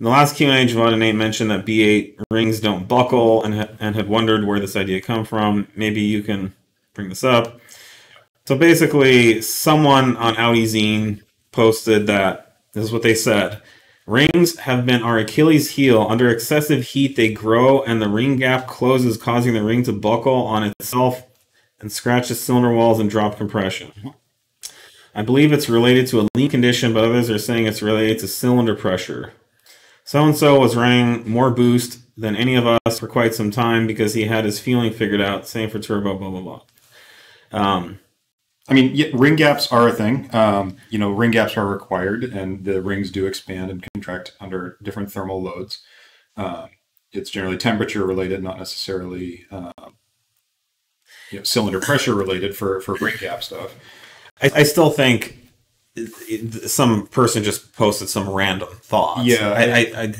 In the last Q&A, Javon and Nate mentioned that B8 rings don't buckle and had wondered where this idea come from. Maybe you can bring this up. So basically, someone on AudiZine posted that, this is what they said: rings have been our Achilles heel. Under excessive heat, they grow and the ring gap closes, causing the ring to buckle on itself and scratch the cylinder walls and drop compression. I believe it's related to a lean condition, but others are saying it's related to cylinder pressure. So-and-so was running more boost than any of us for quite some time because he had his feeling figured out. Same for turbo, blah, blah, blah. I mean, yeah, ring gaps are a thing. You know, ring gaps are required, and the rings do expand and contract under different thermal loads. It's generally temperature related, not necessarily you know, cylinder pressure related for ring gap stuff. I still think some person just posted some random thoughts. Yeah,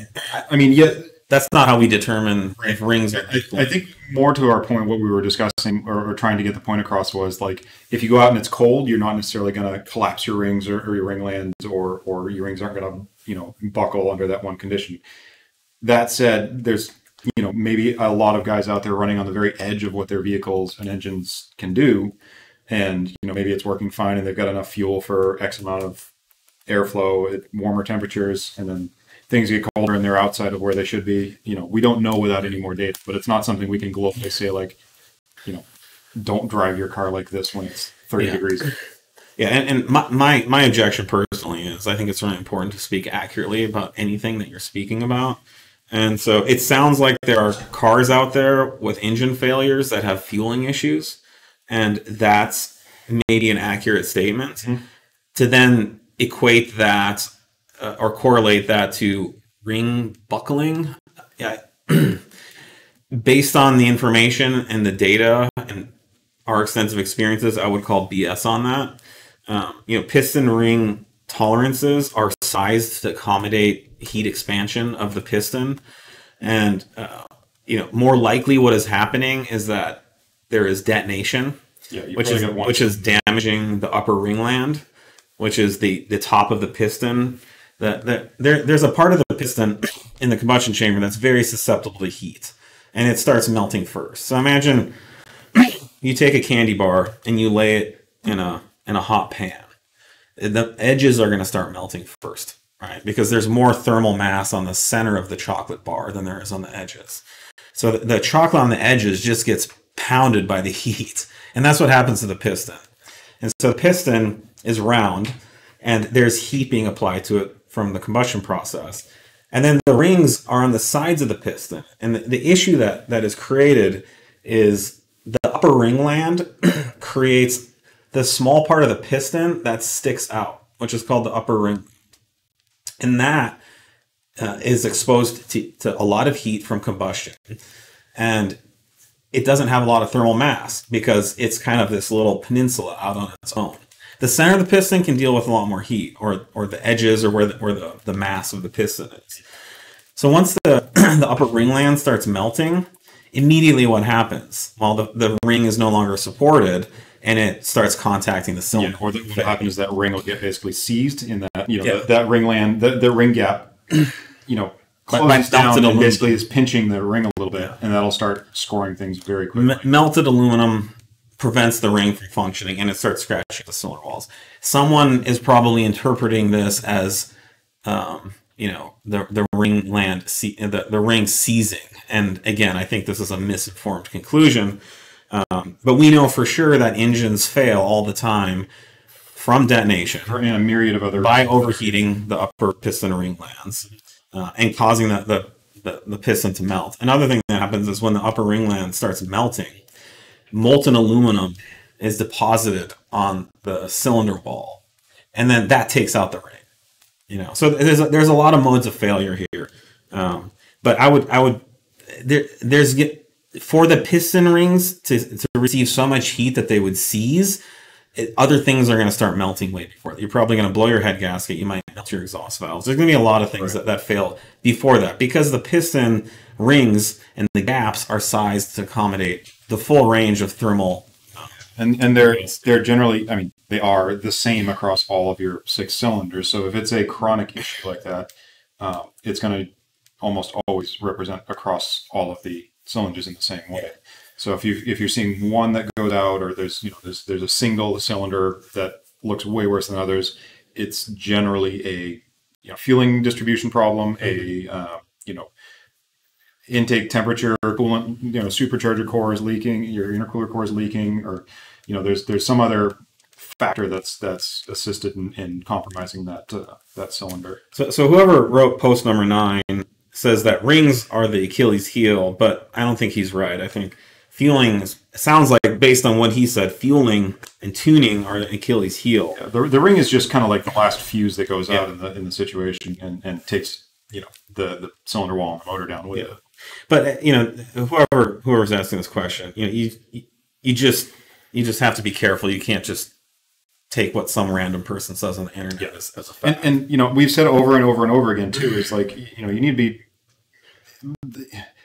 I mean, yeah, that's not how we determine if rings are. I think more to our point, what we were discussing or trying to get the point across was, like, if you go out and it's cold, you're not necessarily going to collapse your rings or your ring lands, or your rings aren't going to, you know, buckle under that one condition. That said, there's, you know, maybe a lot of guys out there running on the very edge of what their vehicles and engines can do. And, you know, maybe it's working fine and they've got enough fuel for X amount of airflow at warmer temperatures, and then things get colder and they're outside of where they should be. You know, we don't know without any more data, but it's not something we can globally say, like, you know, don't drive your car like this when it's 30 degrees. Yeah. And my objection personally is I think it's really important to speak accurately about anything that you're speaking about. And so it sounds like there are cars out there with engine failures that have fueling issues. And that's maybe an accurate statement. Mm-hmm. To then equate that or correlate that to ring buckling, yeah, based on the information and the data and our extensive experiences, I would call BS on that. You know, piston ring tolerances are sized to accommodate heat expansion of the piston. And, you know, more likely what is happening is that there is detonation, which is damaging the upper ringland, which is the top of the piston. There's a part of the piston in the combustion chamber that's very susceptible to heat, and it starts melting first. So imagine you take a candy bar and you lay it in a hot pan. The edges are going to start melting first, right? Because there's more thermal mass on the center of the chocolate bar than there is on the edges. So the chocolate on the edges just gets pounded by the heat, and that's what happens to the piston. And so the piston is round, and there's heat being applied to it from the combustion process, and then the rings are on the sides of the piston. And the issue that is created is the upper ringland creates the small part of the piston that sticks out, which is called the upper ringland, and that is exposed to a lot of heat from combustion, and it doesn't have a lot of thermal mass because it's kind of this little peninsula out on its own. The center of the piston can deal with a lot more heat, or the edges, or where the mass of the piston is. So once the upper ringland starts melting, immediately what happens? Well, the ring is no longer supported, and it starts contacting the cylinder. Yeah, or what happens is that ring will get basically seized in that, you know, that ringland, the ring gap, you know, closes down and basically is pinching the ring a little bit, and that'll start scoring things very quickly. Melted aluminum prevents the ring from functioning, and it starts scratching the cylinder walls. Someone is probably interpreting this as, you know, the ring land, the ring seizing. And again, I think this is a misinformed conclusion. But we know for sure that engines fail all the time from detonation, and a myriad of other overheating the upper piston ring lands. And causing the piston to melt. Another thing that happens is when the upper ringland starts melting, molten aluminum is deposited on the cylinder wall, and then that takes out the ring. You know, so there's a lot of modes of failure here. But for the piston rings to receive so much heat that they would seize, other things are going to start melting way before that. You're probably going to blow your head gasket. You might melt your exhaust valves. There's going to be a lot of things that fail before that, because the piston rings and the gaps are sized to accommodate the full range of thermal. And they're generally, I mean, they are the same across all of your 6 cylinders. So if it's a chronic issue like that, it's going to almost always represent across all of the cylinders in the same way. So if you're seeing one that goes out, or there's a single cylinder that looks way worse than others, it's generally a fueling distribution problem, a intake temperature, coolant, supercharger core is leaking, your intercooler core is leaking, or there's some other factor that's assisted in compromising that that cylinder. So whoever wrote post number 9 says that rings are the Achilles heel, but I don't think he's right. I think fueling sounds like, based on what he said, fueling and tuning are the Achilles heel. Yeah, the ring is just kind of like the last fuse that goes out in the situation and takes the cylinder wall and the motor down with it. But whoever's asking this question, you just have to be careful. You can't just take what some random person says on the internet as a fact. And we've said over and over and over again too. It's like you need to be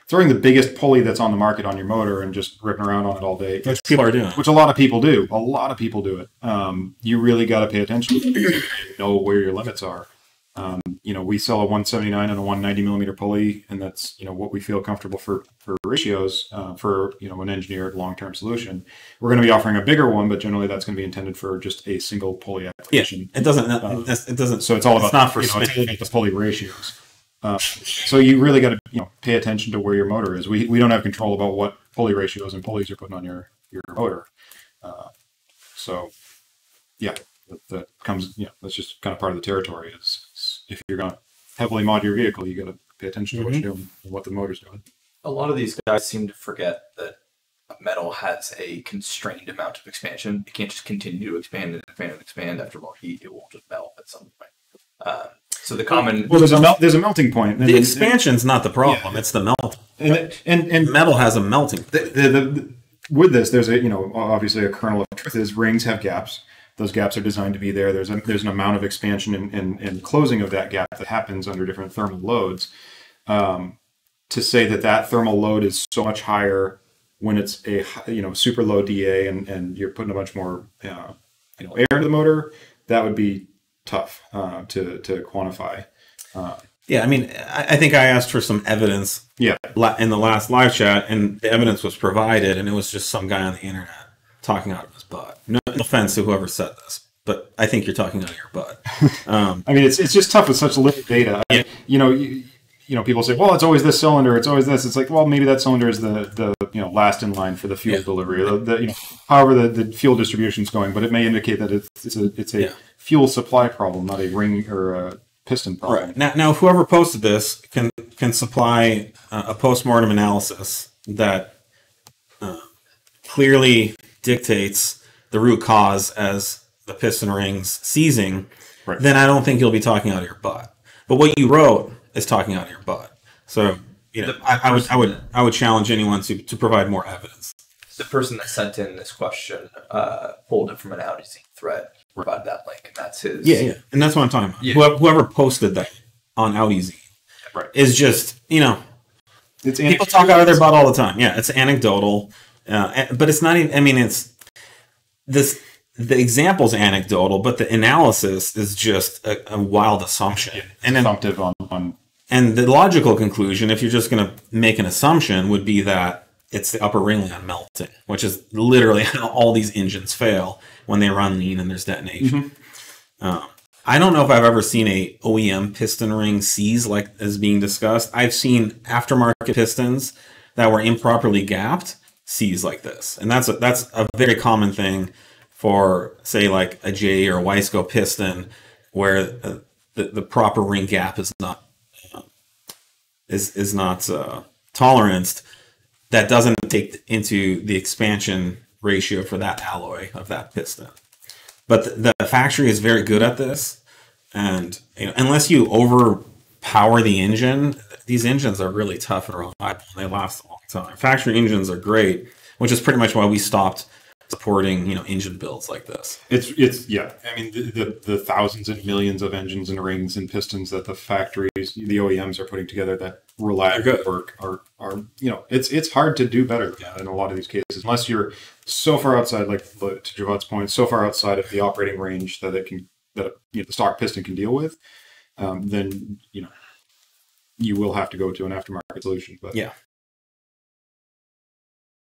throwing the biggest pulley that's on the market on your motor and just ripping around on it all day, which people are doing. Which a lot of people do. A lot of people do it. You really got to pay attention. Know where your limits are. We sell a 179 and a 190 millimeter pulley, and that's what we feel comfortable for ratios for an engineered long-term solution. We're going to be offering a bigger one, but generally that's going to be intended for just a single pulley application. Yeah, it doesn't. So it's all about not for the pulley ratios. So you really got to pay attention to where your motor is. We don't have control about what pulley ratios and pulleys you're putting on your motor. So yeah, that comes that's just kind of part of the territory. Is if you're going to heavily mod your vehicle, you got to pay attention to what you're doing and what the motor's doing. A lot of these guys seem to forget that metal has a constrained amount of expansion. It can't just continue to expand and expand and expand. After more heat, it will just melt at some point. So the common there's a melting point. The expansion's not the problem; it's the melt. And metal has a melting. With this, there's obviously a kernel of truth is rings have gaps. Those gaps are designed to be there. There's an amount of expansion and closing of that gap that happens under different thermal loads. To say that thermal load is so much higher when it's a super low DA and you're putting a bunch more air into the motor, that would be tough to quantify. Yeah, I mean, I think I asked for some evidence. Yeah. In the last live chat, and the evidence was provided, and it was just some guy on the internet talking out of his butt. No offense to whoever said this, but I think you're talking out of your butt. I mean, it's just tough with such little data. Yeah. People say, well, it's always this cylinder, it's always this. It's like, well, maybe that cylinder is the last in line for the fuel delivery. However the fuel distribution is going, but it may indicate that it's a fuel supply problem, not a ring or a piston problem. Right. Now whoever posted this can supply a postmortem analysis that clearly dictates the root cause as the piston rings seizing, then I don't think you'll be talking out of your butt. But what you wrote is talking out of your butt. So I would challenge anyone to provide more evidence. The person that sent in this question pulled it from an AudiZine thread, provided that link, and that's his. Yeah, and that's what I'm talking about. Yeah. Whoever posted that on AudiZine is just it's people talk out of their butt all the time. Yeah, it's anecdotal. But it's not even, I mean, it's this, the example's anecdotal, but the analysis is just a wild assumption. Yeah, and assumptive and the logical conclusion, if you're just going to make an assumption, would be that it's the upper ring line melting, which is literally how all these engines fail when they run lean and there's detonation. I don't know if I've ever seen a OEM piston ring seize like is being discussed. I've seen aftermarket pistons that were improperly gapped C's like this, and that's a very common thing for, say, like a J or a Wiseco piston, where the proper ring gap is not toleranced. That doesn't take into the expansion ratio for that alloy of that piston. But the factory is very good at this, and unless you overpower the engine, these engines are really tough and reliable. They last a long time. Factory engines are great, which is pretty much why we stopped supporting, engine builds like this. It's I mean, the thousands and millions of engines and rings and pistons that the factories, the OEMs are putting together that rely on work are it's hard to do better in a lot of these cases, unless you're so far outside, like to Javad's point, so far outside of the operating range that the stock piston can deal with, then you will have to go to an aftermarket solution. But yeah,